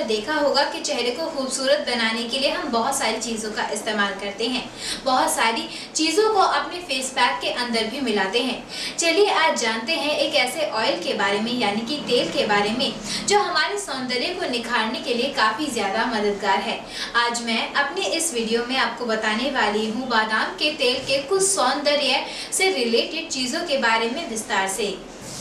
आपने देखा होगा कि चेहरे को खूबसूरत बनाने के लिए हम बहुत सारी चीज़ों का इस्तेमाल करते हैं, बहुत सारी चीज़ों को अपने फेस पैक के अंदर भी मिलाते हैं। चलिए आज जानते हैं एक ऐसे ऑयल के बारे में यानी कि तेल के बारे में जो हमारे सौंदर्य को निखारने के लिए काफ़ी ज़्यादा मददगार है। आज मैं अपने इस वीडियो में आपको बताने वाली हूँ बादाम के तेल के कुछ सौंदर्य से रिलेटेड चीज़ों के बारे में विस्तार से।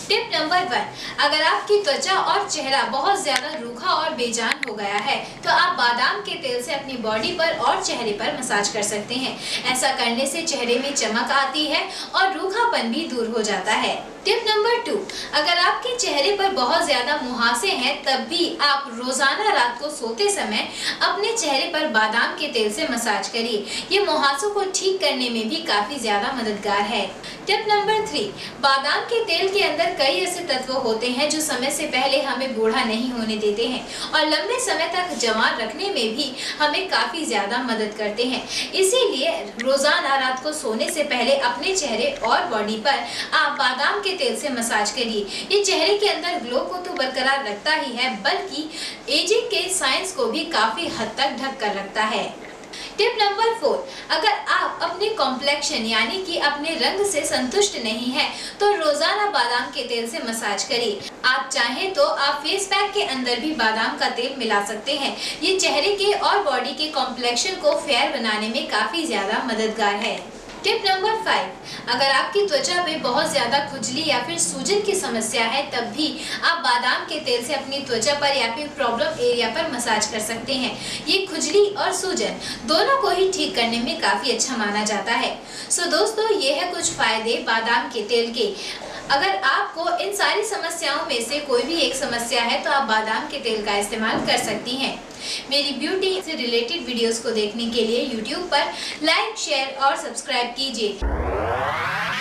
टिप नंबर 1, अगर आपकी त्वचा और चेहरा बहुत ज़्यादा रूखा और बेजान हो गया है तो आप बादाम के तेल से अपनी बॉडी पर और चेहरे पर मसाज कर सकते हैं। ऐसा करने से चेहरे में चमक आती है और रूखापन भी दूर हो जाता है। टिप नंबर 2, अगर आपके चेहरे पर बहुत ज़्यादा मुहासे हैं तब भी आप रोज़ाना रात को सोते समय अपने चेहरे पर बादाम के तेल से मसाज करिए। ये मुहासों को ठीक करने में भी काफ़ी ज़्यादा मददगार है। टिप नंबर 3, बादाम के तेल के अंदर कई ऐसे तत्व होते हैं जो समय से पहले हमें बूढ़ा नहीं होने देते हैं और लंबे समय तक जवान रखने में भी हमें काफ़ी ज़्यादा मदद करते हैं। इसीलिए रोज़ाना रात को सोने से पहले अपने चेहरे और बॉडी पर आप बादाम के तेल से मसाज करिए। ये चेहरे के अंदर ग्लो को तो बरकरार रखता ही है बल्कि एजिंग के साइंस को भी काफ़ी हद तक ढक कर रखता है। टिप नंबर 4, अगर आप अपने कॉम्प्लेक्शन यानी कि अपने रंग से संतुष्ट नहीं हैं तो रोजाना बादाम के तेल से मसाज करिए। आप चाहें तो आप फेस पैक के अंदर भी बादाम का तेल मिला सकते हैं। ये चेहरे के और बॉडी के कॉम्प्लेक्शन को फेयर बनाने में काफ़ी ज़्यादा मददगार है। टिप नंबर 5, अगर आपकी त्वचा पे बहुत ज़्यादा खुजली या फिर सूजन की समस्या है तब भी आप बादाम के तेल से अपनी त्वचा पर या फिर प्रॉब्लम एरिया पर मसाज कर सकते हैं। ये खुजली और सूजन दोनों को ही ठीक करने में काफ़ी अच्छा माना जाता है। सो दोस्तों, ये है कुछ फ़ायदे बादाम के तेल के। अगर आपको इन सारी समस्याओं में से कोई भी एक समस्या है तो आप बादाम के तेल का इस्तेमाल कर सकती हैं। मेरी ब्यूटी से रिलेटेड वीडियोस को देखने के लिए YouTube पर लाइक, शेयर और सब्सक्राइब कीजिए।